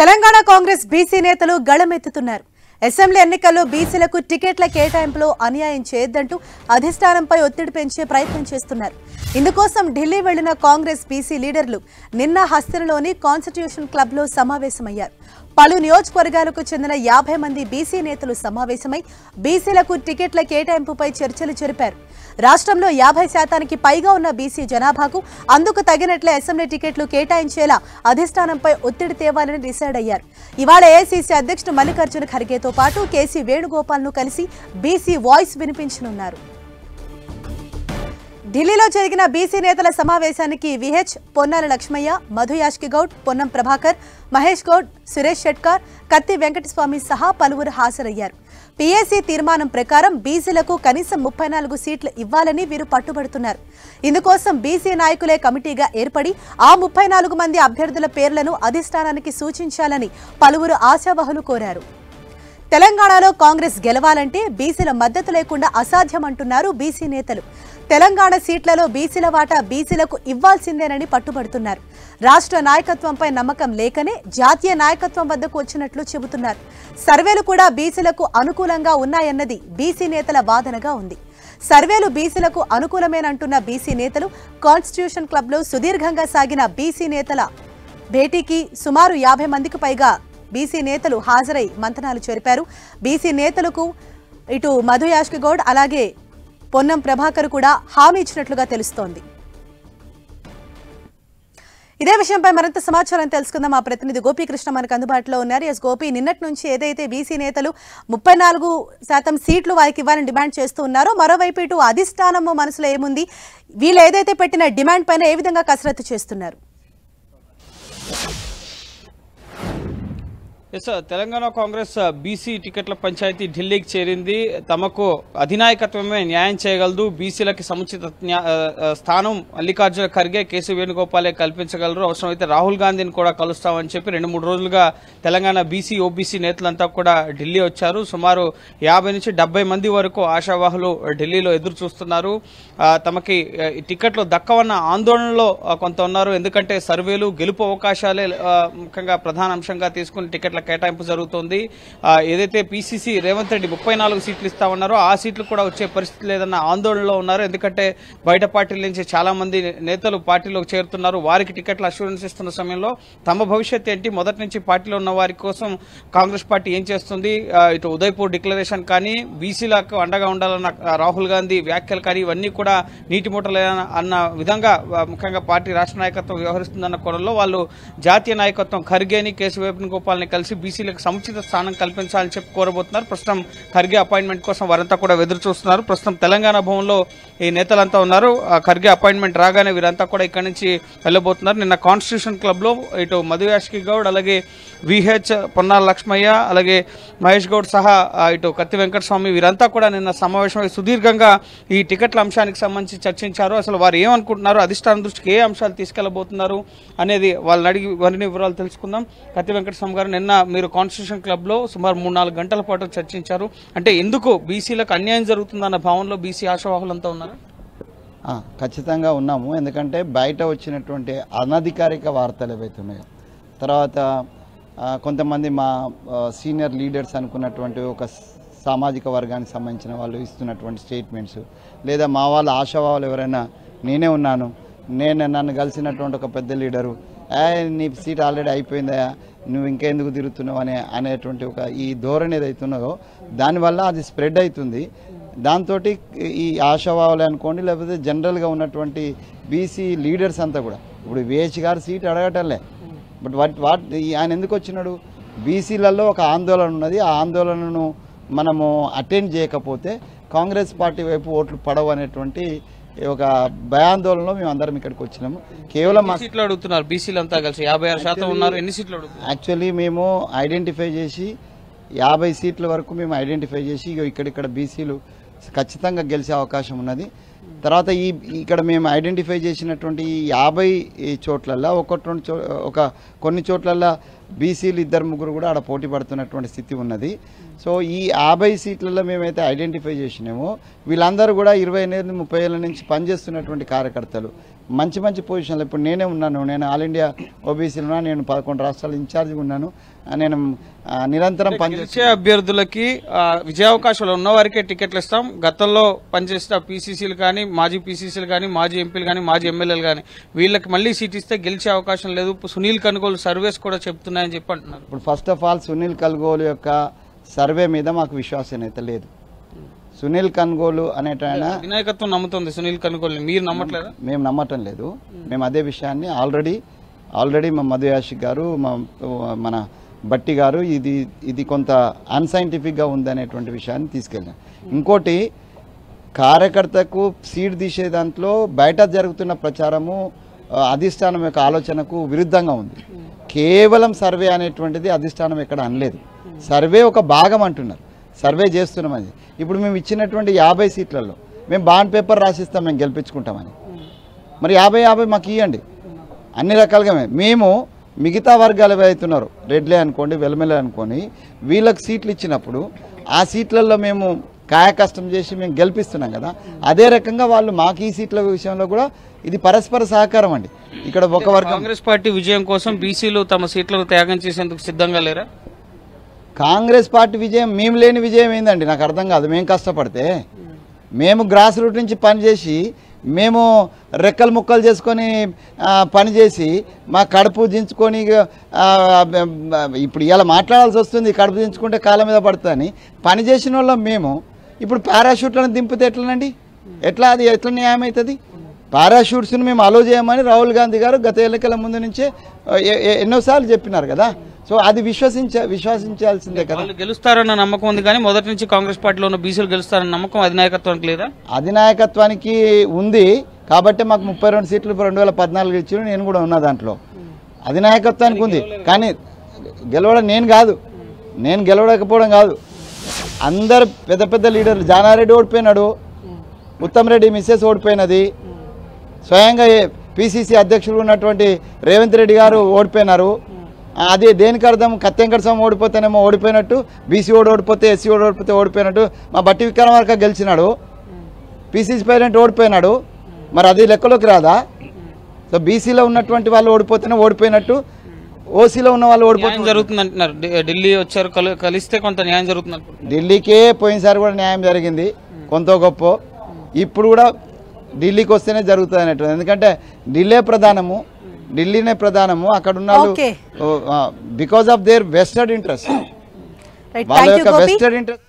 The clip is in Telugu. తెలంగాణ కాంగ్రెస్ బీసీ నేతలు గళమెత్తుతున్నారు. అసెంబ్లీ ఎన్నికల్లో బీసీలకు టికెట్ల కేటాయింపులో అన్యాయం చేయొద్దంటూ అధిష్టానంపై ఒత్తిడి పెంచే ప్రయత్నం చేస్తున్నారు. ఇందుకోసం ఢిల్లీ వెళ్లిన కాంగ్రెస్ బీసీ లీడర్లు నిన్న హస్తినలోని కాన్స్టిట్యూషన్ క్లబ్ లో సమావేశమయ్యారు. పలు నియోజకవర్గాలకు చెందిన 50 మంది బీసీ నేతలు సమావేశమై బీసీలకు టికెట్ల కేటాయింపుపై చర్చలు జరిపారు. రాష్ట్రంలో 50% పైగా ఉన్న బీసీ జనాభాకు అందుకు తగినట్లే అసెంబ్లీ టికెట్లు కేటాయించేలా అధిష్టానంపై ఒత్తిడి తేవాలని డిసైడ్ అయ్యారు. ఇవాళ ఏఐసీసీ అధ్యక్షుడు మల్లికార్జున ఖర్గేతో పాటు కేసీ వేణుగోపాల్ను కలిసి బీసీ వాయిస్ వినిపించనున్నారు. ఢిల్లీలో జరిగిన బీసీ నేతల సమావేశానికి విహెచ్, పొన్నాల లక్ష్మయ్య, మధు యాష్కి గౌడ్, పొన్నం ప్రభాకర్, మహేష్ గౌడ్, సురేష్ షెట్కర్, కత్తి వెంకటస్వామి సహా పలువురు హాజరయ్యారు. పీఏసీ తీర్మానం ప్రకారం బీసీలకు కనీసం 34 సీట్లు ఇవ్వాలని వీరు పట్టుబడుతున్నారు. ఇందుకోసం బీసీ నాయకులే కమిటీగా ఏర్పడి ఆ 34 మంది అభ్యర్థుల పేర్లను అధిష్టానానికి సూచించాలని పలువురు ఆశావహులు కోరారు. తెలంగాణలో కాంగ్రెస్ గెలవాలంటే బీసీల మద్దతు లేకుండా అసాధ్యమంటున్నారు బీసీ నేతలు. తెలంగాణ సీట్లలో బీసీల వాటా బీసీలకు ఇవ్వాల్సిందేనని పట్టుబడుతున్నారు. రాష్ట్ర నాయకత్వంపై నమ్మకం లేకనే జాతీయ నాయకత్వం వద్దకు వచ్చినట్లు చెబుతున్నారు. సర్వేలు కూడా బీసీలకు అనుకూలంగా ఉన్నాయన్నది బీసీ నేతల వాదనగా ఉంది. సర్వేలు బీసీలకు అనుకూలమేనంటున్న బీసీ నేతలు కాన్స్టిట్యూషన్ క్లబ్లో సుదీర్ఘంగా సాగిన బీసీ నేతల భేటీకి సుమారు 50 మందికి పైగా బీసీ నేతలు హాజరై మంతనాలు జరిపారు. బీసీ నేతలకు ఇటు మధు యాష్కి గౌడ్ అలాగే పొన్నం ప్రభాకర్ కూడా హామీ ఇచ్చినట్లుగా తెలుస్తోంది. ఇదే విషయంపై మరింత సమాచారం తెలుసుకుందాం. మా ప్రతినిధి గోపీకృష్ణ మనకు అందుబాటులో ఉన్నారు. ఎస్ గోపి, నిన్నటి నుంచి ఏదైతే బీసీ నేతలు 34% సీట్లు వారికి ఇవ్వాలని డిమాండ్ చేస్తూ ఉన్నారో, మరోవైపు ఇటు అధిష్టానము మనసులో ఏముంది, వీళ్ళు ఏదైతే పెట్టిన డిమాండ్ పైన ఏ విధంగా కసరత్తు చేస్తున్నారు? ఎస్, తెలంగాణ కాంగ్రెస్ బీసీ టికెట్ల పంచాయతీ ఢిల్లీకి చేరింది. తమకు అధినాయకత్వమే న్యాయం చేయగలదు, బీసీలకి సముచిత స్థానం మల్లికార్జున ఖర్గే, కేసీ వేణుగోపాలే కల్పించగలరు, అవసరమైతే రాహుల్ గాంధీని కూడా కలుస్తామని చెప్పి 2-3 రోజులుగా తెలంగాణ బీసీ ఓబీసీ నేతలంతా కూడా ఢిల్లీ వచ్చారు. సుమారు 50 నుంచి 70 మంది వరకు ఆశావాహులు ఢిల్లీలో ఎదురు చూస్తున్నారు. తమకి టికెట్లు దక్కవన్న ఆందోళనలో కొంత ఉన్నారు. ఎందుకంటే సర్వేలు, గెలుపు అవకాశాలే ముఖ్యంగా ప్రధాన అంశంగా తీసుకుని టికెట్ల కేటాయింపు జరుగుతోంది. ఏదైతే పీసీసీ రేవంత్ రెడ్డి 34 సీట్లు ఇస్తామన్నారో ఆ సీట్లు కూడా వచ్చే పరిస్థితి లేదన్న ఆందోళనలో ఉన్నారు. ఎందుకంటే బయట పార్టీల నుంచి చాలా మంది నేతలు పార్టీలోకి చేరుతున్నారు. వారికి టికెట్లు అష్యూరెన్స్ ఇస్తున్న సమయంలో తమ భవిష్యత్ ఏంటి, మొదటి నుంచి పార్టీలో ఉన్న వారి కోసం కాంగ్రెస్ పార్టీ ఏం చేస్తుంది, ఇటు ఉదయ్పూర్ డిక్లరేషన్ కానీ, బీసీలకు అండగా ఉండాలన్న రాహుల్ గాంధీ వ్యాఖ్యలు కానీ, ఇవన్నీ కూడా నీటి మూటలు అన్న విధంగా ముఖ్యంగా పార్టీ రాష్ట్ర నాయకత్వం వ్యవహరిస్తుందన్న కోణంలో వాళ్ళు జాతీయ నాయకత్వం ఖర్గేని, కేసీ వేణుగోపాల్ని కలిసి బీసీలకు సముచిత స్థానం కల్పించాలని చెప్పి కోరబోతున్నారు. ప్రస్తుతం ఖర్గే అపాయింట్మెంట్ కోసం వారంతా కూడా ఎదురు చూస్తున్నారు. ప్రస్తుతం తెలంగాణ భవన్లో ఈ నేతలంతా ఉన్నారు. ఖర్గే అపాయింట్మెంట్ రాగానే వీరంతా కూడా ఇక్కడి నుంచి వెళ్ళబోతున్నారు. నిన్న కాన్స్టిట్యూషన్ క్లబ్లో ఇటు మధు యాష్కి గౌడ్, అలాగే విహెచ్, పొన్నాల లక్ష్మయ్య, అలాగే మహేష్ గౌడ్ సహా ఇటు కత్తి వెంకటస్వామి వీరంతా కూడా నిన్న సమావేశమై సుదీర్ఘంగా ఈ టికెట్ల అంశానికి సంబంధించి చర్చించారు. అసలు వారు ఏమనుకుంటున్నారు, అధిష్టానం దృష్టికి ఏ అంశాలు తీసుకెళ్లబోతున్నారు అనేది వాళ్ళని అడిగి వారిని వివరాలు తెలుసుకుందాం. కత్తి వెంకటస్వామి గారు, నిన్న మీరు కాన్స్టిట్యూషన్ క్లబ్లో సుమారు 3-4 గంటల పాటు చర్చించారు. అంటే ఎందుకు బీసీలకు అన్యాయం జరుగుతుందన్న భావనలో బీసీ ఆశావాహులంతా ఉన్నారు? ఖచ్చితంగా ఉన్నాము. ఎందుకంటే బయట వచ్చినటువంటి అనధికారిక వార్తలు ఏవైతే ఉన్నాయో, తర్వాత కొంతమంది మా సీనియర్ లీడర్స్ అనుకున్నటువంటి ఒక సామాజిక వర్గానికి సంబంధించిన వాళ్ళు ఇస్తున్నటువంటి స్టేట్మెంట్స్, లేదా మా వాళ్ళ ఆశావాహులు ఎవరైనా నేనే ఉన్నాను, నన్ను కలిసినటువంటి ఒక పెద్ద లీడరు నీ సీట్ ఆల్రెడీ అయిపోయిందా, నువ్వు ఇంకెందుకు తిరుగుతున్నావు అనేటువంటి ఒక ఈ ధోరణి ఏదైతున్నదో దానివల్ల అది స్ప్రెడ్ అవుతుంది. దాంతో ఈ ఆశావాహులు అనుకోండి, లేకపోతే జనరల్గా ఉన్నటువంటి బీసీ లీడర్స్ అంతా కూడా ఇప్పుడు విహెచ్ గారు సీట్ అడగటంలే, బట్ వాట్ ఆయన ఎందుకు వచ్చినాడు, బీసీలలో ఒక ఆందోళన ఉన్నది, ఆ ఆందోళనను మనము అటెండ్ చేయకపోతే కాంగ్రెస్ పార్టీ వైపు ఓట్లు పడవు అనేటువంటి ఒక భయాందోళనలో మేము అందరం ఇక్కడికి వచ్చినాము. కేవలం మా సీట్లు అడుగుతున్నారు బీసీలు అంతా కలిసి 56% ఉన్నారు. ఎన్ని సీట్లు అడుగుతున్నారు? యాక్చువల్లీ మేము ఐడెంటిఫై చేసి 50 సీట్ల వరకు మేము ఐడెంటిఫై చేసి ఇక్కడ బీసీలు ఖచ్చితంగా గెలిచే అవకాశం ఉన్నది. తర్వాత ఇక్కడ మేము ఐడెంటిఫై చేసినటువంటి 50 చోట్లల్లో కొన్ని చోట్లల్లో బీసీలు ఇద్దరు ముగ్గురు కూడా అక్కడ పోటి పడుతున్నటువంటి స్థితి ఉన్నది. సో ఈ 50 సీట్లలో మేమైతే ఐడెంటిఫై చేసినామో వీళ్ళందరూ కూడా 28-30 ఏళ్ళ నుంచి పనిచేస్తున్నటువంటి కార్యకర్తలు, మంచి మంచి పొజిషన్లు. ఇప్పుడు నేనే ఉన్నాను, నేను ఆల్ ఇండియా ఓబీసీలో నేను 11 రాష్ట్రాల ఇన్ఛార్జిగా ఉన్నాను. నేను నిరంతరం పనిచేసే అభ్యర్థులకి విజయావకాశాలు ఉన్న వారికే టికెట్లు ఇస్తాం. గతంలో పనిచేసిన పీసీసీలు కానీ, మాజీ పీసీసీలు కానీ, మాజీ ఎంపీలు కానీ, మాజీ ఎమ్మెల్యేలు కానీ వీళ్ళకి మళ్ళీ సీట్ ఇస్తే గెలిచే అవకాశం లేదు. సునీల్ కనుగోలు సర్వేస్ కూడా చెప్తున్నాయని చెప్పి అంటున్నారు. ఇప్పుడు first of all Sunil Kanugolu యొక్క సర్వే మీద మాకు విశ్వాసం అయితే లేదు. సునీల్ కనుగోలు అనేటైనా వినాయకత్వం నమ్ముతుంది. సునీల్ కనుగోలు మీరు నమ్మట్లేదా? మేము నమ్మటం లేదు. మేము అదే విషయాన్ని ఆల్రెడీ మా మధు యాషి గారు, మన బట్టి గారు ఇది కొంత అన్సైంటిఫిక్గా ఉందనేటువంటి విషయాన్ని తీసుకెళ్ళాం. ఇంకోటి, కార్యకర్తకు సీట్ తీసే దాంట్లో బయట జరుగుతున్న ప్రచారము అధిష్టానం యొక్క ఆలోచనకు విరుద్ధంగా ఉంది. కేవలం సర్వే అనేటువంటిది అధిష్టానం ఎక్కడ అనలేదు. సర్వే ఒక భాగం అంటున్నారు, సర్వే చేస్తున్నామని. ఇప్పుడు మేము ఇచ్చినటువంటి 50 సీట్లలో మేము బాండ్ పేపర్ రాసిస్తాం, మేము గెలిపించుకుంటామని. మరి 50-50 మాకు ఇవ్వండి అన్ని రకాలుగా. మేము మిగతా వర్గాలు ఏవైతున్నారో రెడ్లే అనుకోండి, వెలమెలే అనుకోని వీళ్ళకి సీట్లు ఇచ్చినప్పుడు ఆ సీట్లలో మేము కాయకష్టం చేసి మేము గెలిపిస్తున్నాం కదా. అదే రకంగా వాళ్ళు మాకు ఈ సీట్ల విషయంలో కూడా ఇది పరస్పర సహకారం అండి. ఇక్కడ ఒక వర్గం కాంగ్రెస్ పార్టీ విజయం కోసం బీసీలు తమ సీట్లను త్యాగం చేసేందుకు సిద్ధంగా లేరా? కాంగ్రెస్ పార్టీ విజయం మేము లేని విజయం ఏందండి? నాకు అర్థం కాదు. మేము కష్టపడితే, మేము గ్రాస్ రూట్ నుంచి పనిచేసి, మేము రెక్కలు ముక్కలు చేసుకొని పనిచేసి, మా కడుపు దించుకొని ఇప్పుడు ఇలా మాట్లాడాల్సి వస్తుంది, కడుపు దించుకుంటే కాళ్ళ మీద పడుతుందని పనిచేసిన వాళ్ళం మేము. ఇప్పుడు పారాషూట్లను దింపితే ఎట్లనండి? ఎట్లా అది ఎట్లా న్యాయం అవుతుంది? పారాషూట్స్ని మేము అలో చేయమని రాహుల్ గాంధీ గారు గత ఎన్నికల ముందు నుంచే ఎన్నోసార్లు చెప్పినారు కదా. సో అది విశ్వసించాల్సిందే కదా. గెలుస్తారన్న నమ్మకం ఉంది కానీ మొదటి నుంచి కాంగ్రెస్ పార్టీలో ఉన్న బీసీలు గెలుస్తారన్న నమ్మకం అధినాయకత్వానికి లేదా? అధినాయకత్వానికి ఉంది కాబట్టి మాకు 32 సీట్లు 2014 ఇచ్చిన, నేను కూడా ఉన్నా దాంట్లో. అధినాయకత్వానికి ఉంది కానీ గెలవడం నేను గెలవడకపోవడం కాదు. అందరు పెద్ద పెద్ద లీడర్లు, జానారెడ్డి ఓడిపోయినాడు, ఉత్తమ్ రెడ్డి మిస్సెస్ ఓడిపోయినది, స్వయంగా పిసిసి అధ్యక్షులు ఉన్నటువంటి రేవంత్ రెడ్డి గారు ఓడిపోయినారు. అదే దేనికి అర్థం? కత్తెంకటస్వామి ఓడిపోతేనేమో ఓడిపోయినట్టు, బీసీ ఓడిపోతే, ఎస్సీ ఓడిపోతే ఓడిపోయినట్టు. మా బట్టి విక్రమార్క గెలిచినాడు, పీసీసీ ప్రెసిడెంట్ ఓడిపోయినాడు, మరి అది లెక్కలోకి రాదా? సో బీసీలో ఉన్నటువంటి వాళ్ళు ఓడిపోతేనే ఓడిపోయినట్టు, ఓసీలో ఉన్న వాళ్ళు ఓడిపోతే జరుగుతుంది అంటున్నారు. ఢిల్లీ వచ్చారు, కలిస్తే కొంత న్యాయం జరుగుతుంది. ఢిల్లీకే పోయినసారి కూడా న్యాయం జరిగింది కొంత గొప్ప. ఇప్పుడు కూడా ఢిల్లీకి వస్తేనే జరుగుతుంది అనేటువంటి, ఎందుకంటే ఢిల్లీనే ప్రధానము అక్కడ ఉన్నారు. Because of their vested interest, వాళ్ళ యొక్క వెస్టెడ్ ఇంట్రెస్ట్.